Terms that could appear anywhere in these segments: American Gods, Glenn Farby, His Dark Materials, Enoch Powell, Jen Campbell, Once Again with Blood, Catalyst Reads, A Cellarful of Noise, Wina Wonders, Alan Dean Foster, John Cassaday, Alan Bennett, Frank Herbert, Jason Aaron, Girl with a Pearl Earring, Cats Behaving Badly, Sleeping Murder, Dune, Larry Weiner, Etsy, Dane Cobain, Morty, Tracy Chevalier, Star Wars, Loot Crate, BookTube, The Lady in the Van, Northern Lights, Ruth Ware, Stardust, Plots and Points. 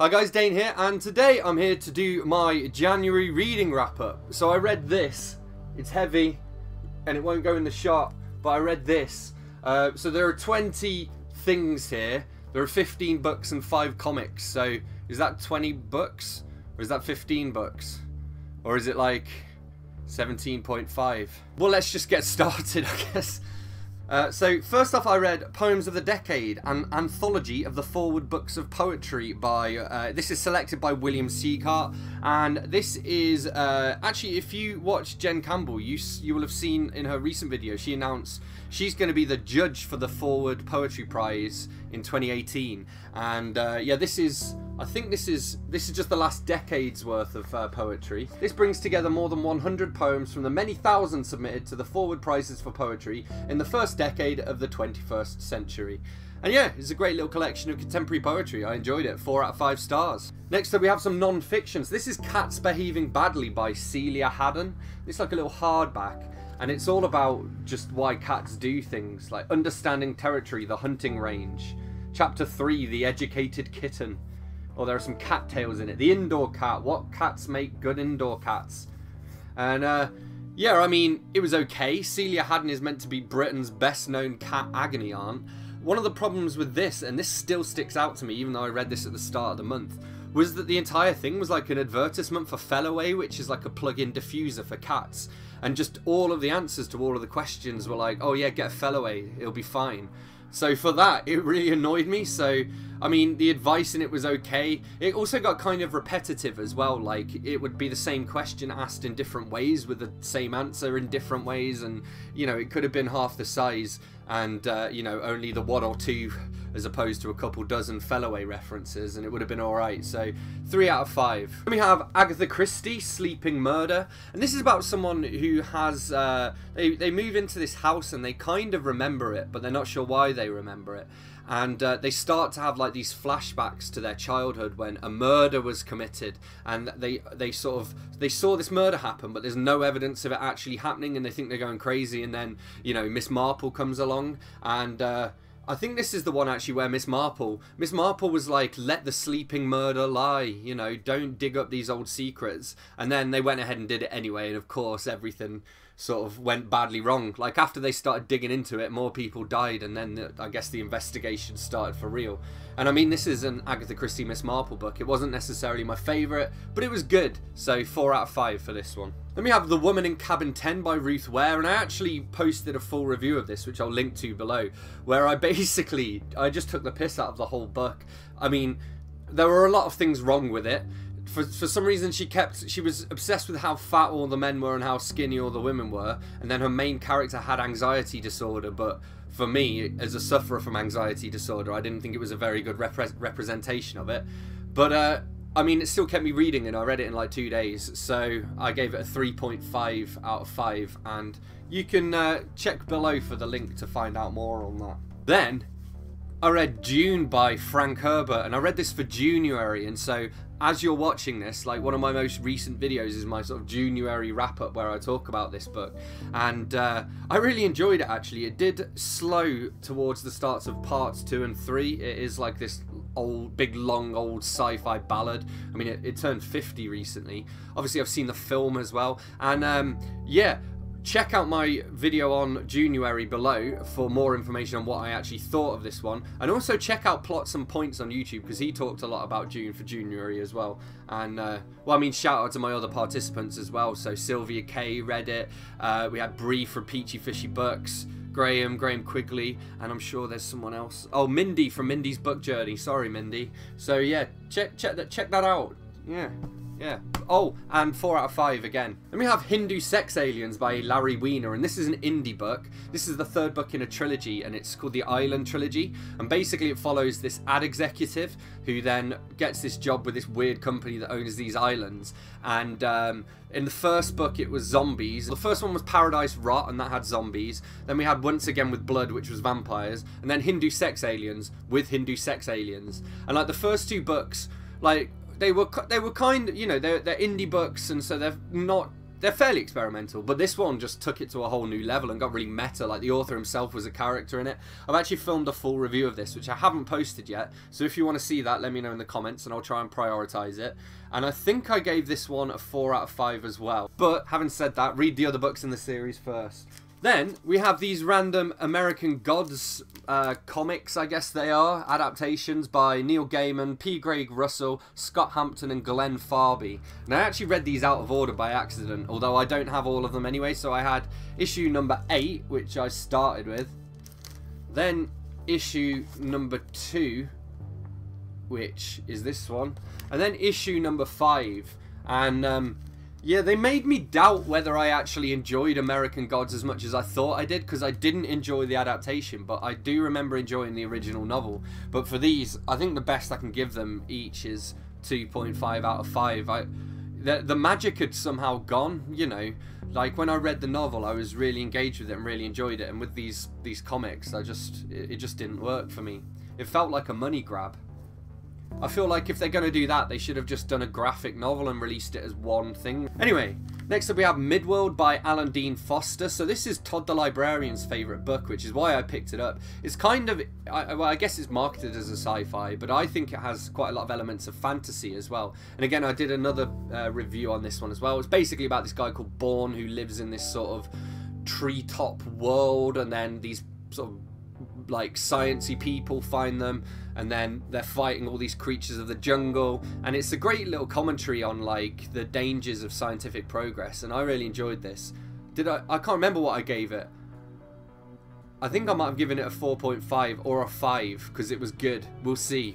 Hi guys, Dane here, and today I'm here to do my January reading wrap-up. So I read this, it's heavy, and it won't go in the shop, but I read this. So there are 20 things here, there are 15 books and 5 comics, so is that 20 books? Or is that 15 books? Or is it like 17.5? Well, let's just get started, I guess. So first off, I read Poems of the Decade, an anthology of the Forward Books of Poetry by, this is selected by William Sieghart, and this is, actually if you watch Jen Campbell, you will have seen in her recent video, she announced she's going to be the judge for the Forward Poetry Prize in 2018, and yeah, this is, I think this is just the last decade's worth of poetry. This brings together more than 100 poems from the many thousands submitted to the Forward Prizes for Poetry in the first decade of the 21st century. And yeah, it's a great little collection of contemporary poetry. I enjoyed it. 4 out of 5 stars. Next up, we have some non-fictions. This is Cats Behaving Badly by Celia Haddon. It's like a little hardback. And it's all about just why cats do things, like Understanding Territory, The Hunting Range. Chapter 3, The Educated Kitten. Oh, there are some cat tales in it. The Indoor Cat. What cats make good indoor cats? And, yeah, I mean, it was okay. Celia Haddon is meant to be Britain's best-known cat agony aunt. One of the problems with this, and this still sticks out to me, even though I read this at the start of the month, was that the entire thing was like an advertisement for Felaway, which is like a plug-in diffuser for cats. And just all of the answers to all of the questions were like, oh yeah, get a Felaway, it'll be fine. So for that, it really annoyed me. So, I mean, the advice in it was okay. It also got kind of repetitive as well. Like, it would be the same question asked in different ways with the same answer in different ways. And, you know, it could have been half the size and, you know, only the 1 or 2 as opposed to a couple dozen Felaway references, and it would have been all right. So 3 out of 5. Then we have Agatha Christie, Sleeping Murder. And this is about someone who has, they move into this house and they kind of remember it, but they're not sure why they remember it. And they start to have like these flashbacks to their childhood when a murder was committed, and they saw this murder happen, but there's no evidence of it actually happening, and they think they're going crazy. And then, you know, Miss Marple comes along, and I think this is the one actually where Miss Marple was like, let the sleeping murder lie, you know, don't dig up these old secrets. And then they went ahead and did it anyway, and of course everything sort of went badly wrong. Like, after they started digging into it, more people died, and then I guess the investigation started for real. And I mean, this is an Agatha Christie Miss Marple book. It wasn't necessarily my favourite, but it was good. So 4 out of 5 for this one. Then we have The Woman in Cabin 10 by Ruth Ware, and I actually posted a full review of this, which I'll link to below, where I just took the piss out of the whole book. I mean, there were a lot of things wrong with it. For some reason, she was obsessed with how fat all the men were and how skinny all the women were, and then her main character had anxiety disorder, but for me, as a sufferer from anxiety disorder, I didn't think it was a very good representation of it. But, I mean, it still kept me reading, and I read it in like 2 days, so I gave it a 3.5 out of 5, and you can check below for the link to find out more on that. Then, I read Dune by Frank Herbert, and I read this for January, and so as you're watching this, like, one of my most recent videos is my sort of January wrap-up where I talk about this book, and I really enjoyed it, actually. It did slow towards the starts of parts 2 and 3. It is like this old, big, long, old sci-fi ballad. I mean, it turned 50 recently. Obviously, I've seen the film as well, and yeah, check out my video on January below for more information on what I actually thought of this one. And also check out Plots and Points on YouTube, because he talked a lot about Dune for January as well. And, well, I mean, shout out to my other participants as well. So Sylvia K read it. We had Bree from Peachy Fishy Books. Graham Quigley, and I'm sure there's someone else. Oh, Mindy from Mindy's Book Journey. Sorry, Mindy. So, yeah, check that out. Yeah. Yeah. Oh, and 4 out of 5 again. Then we have Hindu Sex Aliens by Larry Weiner, and this is an indie book. This is the 3rd book in a trilogy, and it's called the Island Trilogy. And basically it follows this ad executive who then gets this job with this weird company that owns these islands. And in the first book, it was zombies. The first one was Paradise Rot, and that had zombies. Then we had Once Again with Blood, which was vampires. And then Hindu Sex Aliens with Hindu Sex Aliens. And like the first 2 books, like, they were kind of, you know, they're indie books, and so they're not They're fairly experimental, but this one just took it to a whole new level and got really meta, like the author himself was a character in it. I've actually filmed a full review of this, which I haven't posted yet, so if you want to see that, let me know in the comments and I'll try and prioritize it. And I think I gave this one a 4 out of 5 as well. But having said that, read the other books in the series first. Then we have these random American Gods comics, I guess they are, adaptations by Neil Gaiman, P. Greg Russell, Scott Hampton and Glenn Farby. And I actually read these out of order by accident, although I don't have all of them anyway, so I had issue number 8, which I started with. Then issue number 2, which is this one. And then issue number 5. And yeah, they made me doubt whether I actually enjoyed American Gods as much as I thought I did, because I didn't enjoy the adaptation, but I do remember enjoying the original novel. But for these, I think the best I can give them each is 2.5 out of 5. The magic had somehow gone, you know. Like, when I read the novel, I was really engaged with it and really enjoyed it, and with these comics, it just didn't work for me. It felt like a money grab. I feel like if they're going to do that, they should have just done a graphic novel and released it as one thing. Anyway, next up we have Midworld by Alan Dean Foster. So this is Todd the Librarian's favourite book, which is why I picked it up. It's kind of, well, I guess it's marketed as a sci-fi, but I think it has quite a lot of elements of fantasy as well. And again, I did another review on this one as well. It's basically about this guy called Bourne who lives in this sort of treetop world, and then these sort of like sciencey people find them, and then they're fighting all these creatures of the jungle, and it's a great little commentary on like the dangers of scientific progress, and I really enjoyed this. I can't remember what I gave it. I think I might have given it a 4.5 or a 5 because it was good. We'll see.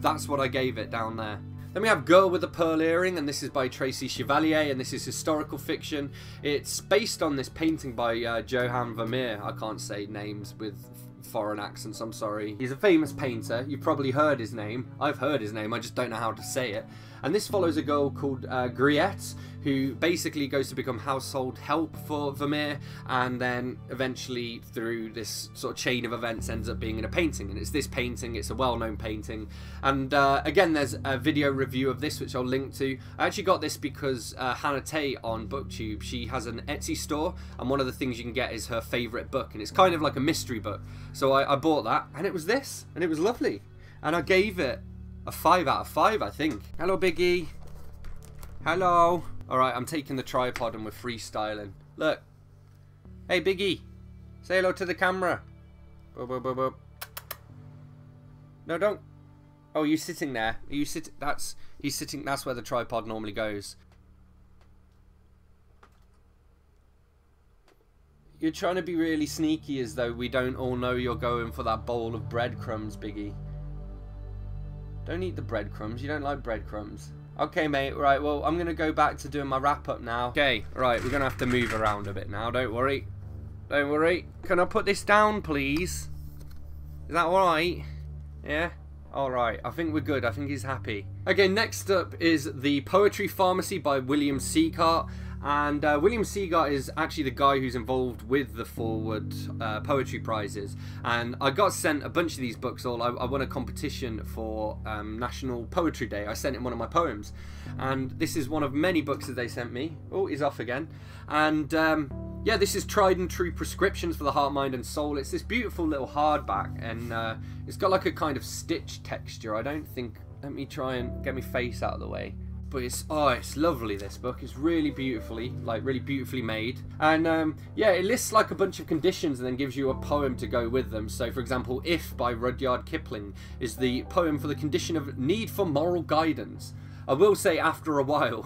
That's what I gave it down there. Then we have Girl with the Pearl Earring, and this is by Tracy Chevalier, and this is historical fiction. It's based on this painting by Johannes Vermeer. I can't say names with foreign accents, I'm sorry. He's a famous painter. You've probably heard his name. I've heard his name, I just don't know how to say it. And this follows a girl called Griette, who basically goes to become household help for Vermeer, and then eventually through this sort of chain of events ends up being in a painting. And it's this painting, it's a well-known painting. And again, there's a video review of this, which I'll link to. I actually got this because Hannah Tay on BookTube, she has an Etsy store, and one of the things you can get is her favourite book, and it's kind of like a mystery book. So I bought that, and it was this, and it was lovely. And I gave it a 5 out of 5, I think. Hello, Biggie. Hello. Alright, I'm taking the tripod and we're freestyling. Look. Hey, Biggie. Say hello to the camera. Boop, boop, boop, boop. No, don't. Oh, you're sitting there. Are you sitting? He's sitting. That's where the tripod normally goes. You're trying to be really sneaky as though we don't all know you're going for that bowl of breadcrumbs, Biggie. Don't eat the breadcrumbs. You don't like breadcrumbs. Okay, mate. Right, well, I'm going to go back to doing my wrap-up now. Okay, right, we're going to have to move around a bit now. Don't worry. Don't worry. Can I put this down, please? Is that all right? Yeah? All right. I think we're good. I think he's happy. Okay, next up is The Poetry Pharmacy by William Sieghart. And William Sieghart is actually the guy who's involved with the Forward Poetry Prizes. And I got sent a bunch of these books all. I won a competition for National Poetry Day. I sent him one of my poems. And this is one of many books that they sent me. Oh, he's off again. And yeah, this is Tried and True Prescriptions for the Heart, Mind and Soul. It's this beautiful little hardback. And it's got like a kind of stitch texture. I don't think... Let me try and get my face out of the way. But it's lovely, this book. It's really beautifully, like really beautifully made. And yeah, it lists like a bunch of conditions and then gives you a poem to go with them. So for example, If by Rudyard Kipling is the poem for the condition of need for moral guidance. I will say after a while,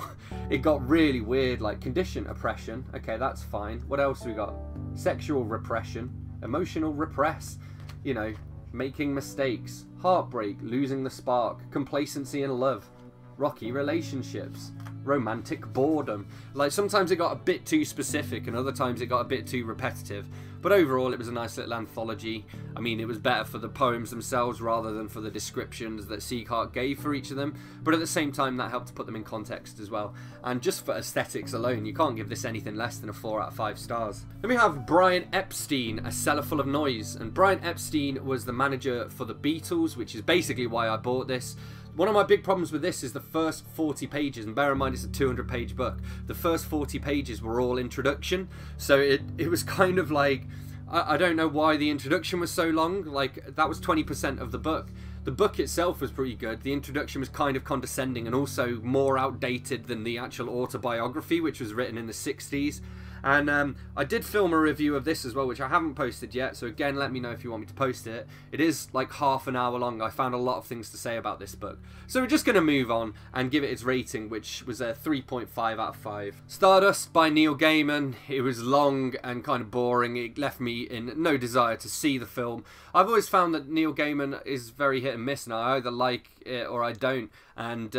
it got really weird, like condition oppression. Okay, that's fine. What else we got? Sexual repression, emotional repress, you know, making mistakes, heartbreak, losing the spark, complacency and love. Rocky relationships, romantic boredom. Like sometimes it got a bit too specific and other times it got a bit too repetitive. But overall it was a nice little anthology. I mean, it was better for the poems themselves rather than for the descriptions that Sieghart gave for each of them. But at the same time that helped to put them in context as well. And just for aesthetics alone, you can't give this anything less than a 4 out of 5 stars. Then we have Brian Epstein, A Cellar Full of Noise. And Brian Epstein was the manager for the Beatles, which is basically why I bought this. One of my big problems with this is the first 40 pages, and bear in mind it's a 200-page book. The first 40 pages were all introduction, so it was kind of like, I don't know why the introduction was so long. Like, that was 20% of the book. The book itself was pretty good. The introduction was kind of condescending and also more outdated than the actual autobiography, which was written in the 60s. And I did film a review of this as well, which I haven't posted yet. So again, let me know if you want me to post it. It is like half an hour long. I found a lot of things to say about this book. So we're just going to move on and give it its rating, which was a 3.5 out of 5. Stardust by Neil Gaiman. It was long and kind of boring. It left me in no desire to see the film. I've always found that Neil Gaiman is very hit and miss, and I either like it or I don't. And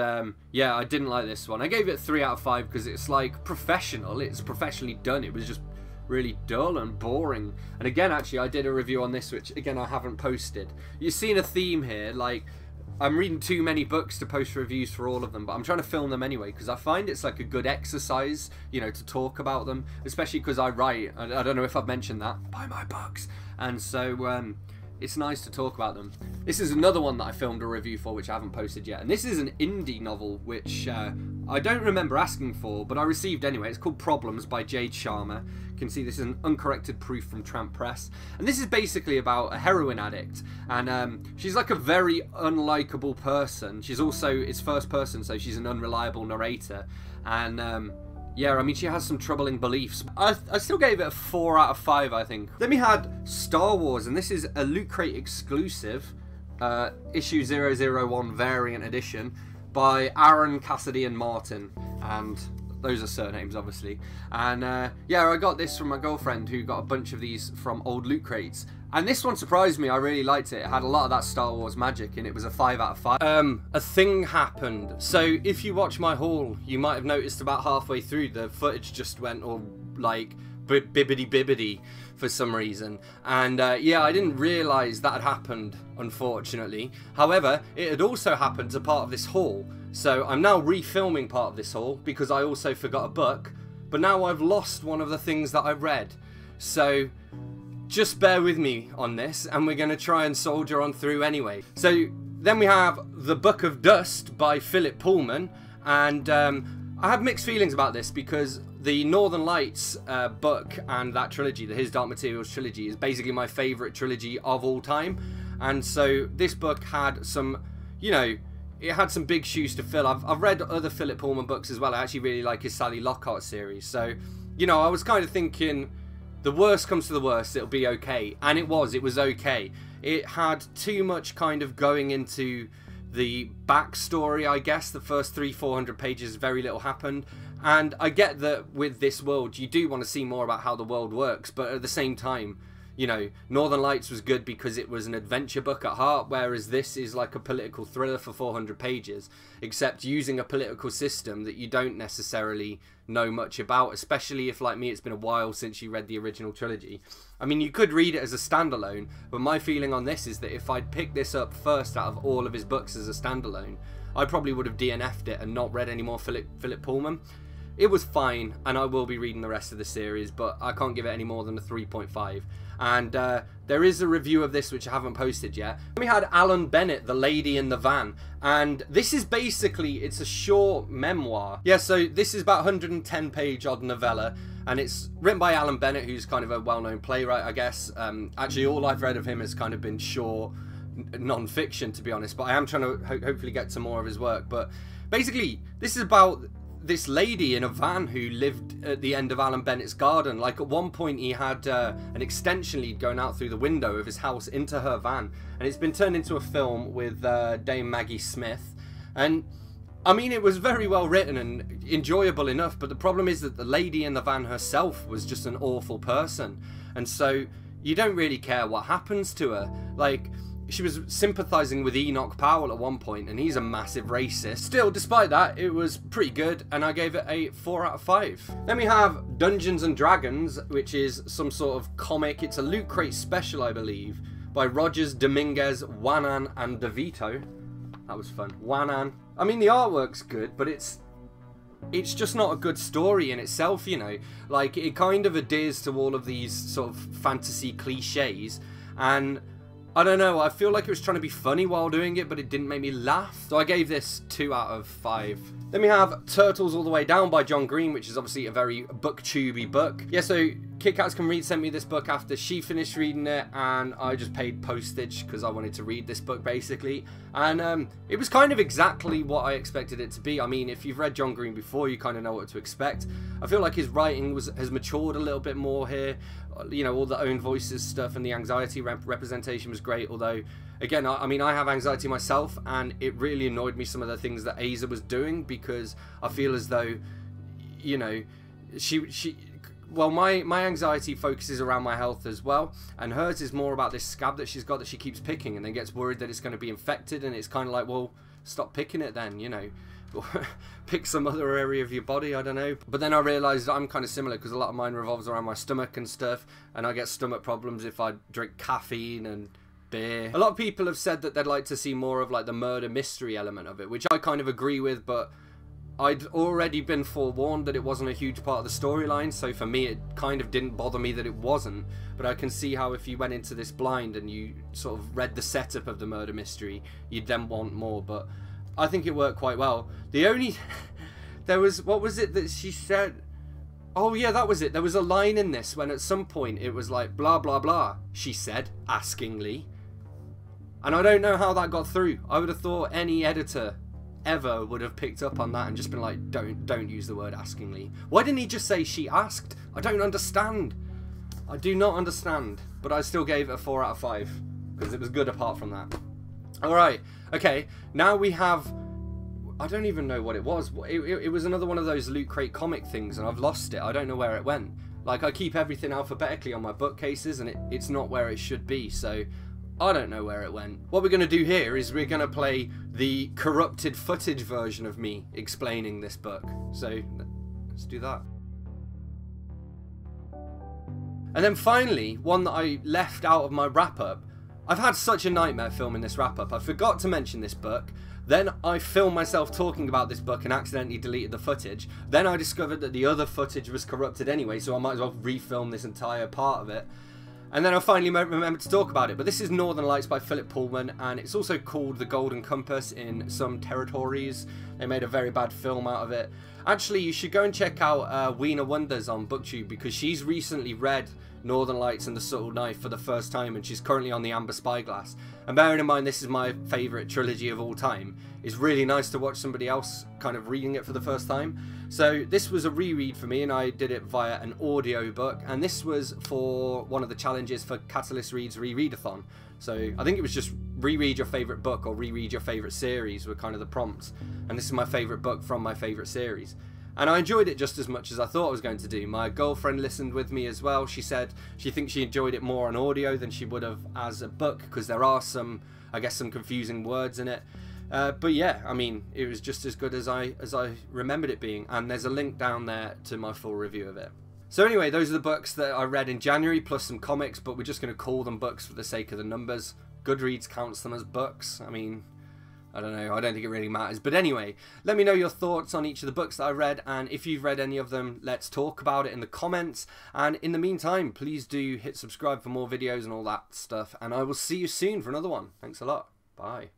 yeah, I didn't like this one. I gave it 3 out of 5 because it's like professional. It's professionally done. It was just really dull and boring. And again, actually, I did a review on this, which again, I haven't posted. You've seen a theme here. Like, I'm reading too many books to post reviews for all of them, but I'm trying to film them anyway because I find it's like a good exercise, you know, to talk about them, especially because I write. I don't know if I've mentioned that. Buy my books. And so, it's nice to talk about them. This is another one that I filmed a review for, which I haven't posted yet. And this is an indie novel, which I don't remember asking for, but I received anyway. It's called Problems by Jade Sharma. You can see this is an uncorrected proof from Tramp Press. And this is basically about a heroin addict. And she's like a very unlikable person. She's also, it's first person, so she's an unreliable narrator. And yeah, I mean, she has some troubling beliefs. I still gave it a 4 out of 5, I think. Then we had Star Wars, and this is a Loot Crate exclusive, issue 001 variant edition, by Aaron, Cassidy, and Martin. And those are surnames, obviously. And yeah, I got this from my girlfriend, who got a bunch of these from old Loot Crates. And this one surprised me. I really liked it. It had a lot of that Star Wars magic, and it was a 5 out of 5. A thing happened. So if you watch my haul, you might have noticed about halfway through, the footage just went all, like, bibbity-bibbity for some reason. And yeah, I didn't realise that had happened, unfortunately. However, it had also happened to part of this haul. So I'm now refilming part of this haul because I also forgot a book. But now I've lost one of the things that I read. So just bear with me on this, and we're going to try and soldier on through anyway. So then we have The Book of Dust by Philip Pullman. And I have mixed feelings about this because the Northern Lights book and that trilogy, the His Dark Materials trilogy, is basically my favourite trilogy of all time. And so this book had some, you know, it had some big shoes to fill. I've read other Philip Pullman books as well. I actually really like his Sally Lockhart series. So, you know, I was kind of thinking, the worst comes to the worst, it'll be okay. And it was okay. It had too much kind of going into the backstory, I guess. The first 300-400 pages, very little happened. And I get that with this world, you do want to see more about how the world works. But at the same time, you know, Northern Lights was good because it was an adventure book at heart, whereas this is like a political thriller for 400 pages, except using a political system that you don't necessarily know much about, especially if, like me, it's been a while since you read the original trilogy. I mean, you could read it as a standalone, but my feeling on this is that if I'd picked this up first out of all of his books as a standalone, I probably would have DNF'd it and not read any more Philip Pullman. It was fine, and I will be reading the rest of the series, but I can't give it any more than a 3.5. And there is a review of this which I haven't posted yet. We had Alan Bennett, The Lady in the Van. And this is basically, it's a short memoir. Yeah, so this is about 110-page odd novella. And it's written by Alan Bennett, who's kind of a well-known playwright, I guess. Actually, all I've read of him has kind of been short non-fiction, to be honest. But I am trying to hopefully get some more of his work. But basically, this is about this lady in a van who lived at the end of Alan Bennett's garden. Like, at one point he had an extension lead going out through the window of his house into her van, and it's been turned into a film with Dame Maggie Smith. And I mean, it was very well written and enjoyable enough, but the problem is that the lady in the van herself was just an awful person, and so you don't really care what happens to her. Like, she was sympathising with Enoch Powell at one point, and he's a massive racist. Still, despite that, it was pretty good, and I gave it a 4 out of 5. Then we have Dungeons & Dragons, which is some sort of comic. It's a Loot Crate special, I believe, by Rogers, Dominguez, Juanan, and DeVito. That was fun. Juanan. I mean, the artwork's good, but it's just not a good story in itself, you know. Like, it kind of adheres to all of these sort of fantasy cliches, and I don't know, I feel like it was trying to be funny while doing it, but it didn't make me laugh. So I gave this 2 out of 5. Then we have Turtles All the Way Down by John Green, which is obviously a very booktubey book. Yeah, so Kit Kats Can Read sent me this book after she finished reading it, and I just paid postage because I wanted to read this book basically. And it was kind of exactly what I expected it to be. I mean, if you've read John Green before, you kind of know what to expect. I feel like his writing has matured a little bit more here. You know, all the own voices stuff and the anxiety representation was great, although again, I mean, I have anxiety myself, and it really annoyed me some of the things that Asa was doing, because I feel as though, you know, well, my anxiety focuses around my health as well, and hers is more about this scab that she's got that she keeps picking and then gets worried that it's going to be infected, and it's kind of like, well, stop picking it then, you know. Pick some other area of your body, I don't know. But then I realized I'm kind of similar, because a lot of mine revolves around my stomach and stuff, and I get stomach problems if I drink caffeine and beer. A lot of people have said that they'd like to see more of like the murder mystery element of it, which I kind of agree with, but I'd already been forewarned that it wasn't a huge part of the storyline, so for me it kind of didn't bother me that it wasn't. But I can see how if you went into this blind and you sort of read the setup of the murder mystery, you'd then want more. But I think it worked quite well. The only... there was... what was it that she said? Oh yeah, that was it. There was a line in this when at some point it was like, blah blah blah, she said, askingly. And I don't know how that got through. I would have thought any editor ever would have picked up on that and just been like, don't use the word askingly. Why didn't he just say she asked? I don't understand. I do not understand. But I still gave it a 4 out of 5. Because it was good apart from that. Alright, okay, now we have, I don't even know what it was. It was another one of those Loot Crate comic things, and I've lost it. I don't know where it went. Like, I keep everything alphabetically on my bookcases, and it's not where it should be, so I don't know where it went. What we're going to do here is we're going to play the corrupted footage version of me explaining this book. So, let's do that. And then finally, one that I left out of my wrap-up. I've had such a nightmare filming this wrap-up. I forgot to mention this book, then I filmed myself talking about this book and accidentally deleted the footage, then I discovered that the other footage was corrupted anyway, so I might as well refilm this entire part of it. And then I finally remembered to talk about it. But this is Northern Lights by Philip Pullman, and it's also called The Golden Compass in some territories. They made a very bad film out of it. Actually, you should go and check out Weena Wonders on BookTube, because she's recently read Northern Lights and The Subtle Knife for the first time, and she's currently on The Amber Spyglass. And bearing in mind, this is my favourite trilogy of all time. It's really nice to watch somebody else kind of reading it for the first time. So this was a reread for me, and I did it via an audio book, and this was for one of the challenges for Catalyst Reads Rereadathon. So I think it was just reread your favourite book or reread your favourite series were kind of the prompts, and this is my favourite book from my favourite series. And I enjoyed it just as much as I thought I was going to do. My girlfriend listened with me as well. She said she thinks she enjoyed it more on audio than she would have as a book, because there are some, I guess, some confusing words in it. But yeah, I mean, it was just as good as I remembered it being, and there's a link down there to my full review of it. So anyway, those are the books that I read in January, plus some comics, but we're just going to call them books for the sake of the numbers. Goodreads counts them as books. I mean, I don't know, I don't think it really matters. But anyway, let me know your thoughts on each of the books that I read, and if you've read any of them, let's talk about it in the comments. And in the meantime, please do hit subscribe for more videos and all that stuff, and I will see you soon for another one. Thanks a lot. Bye.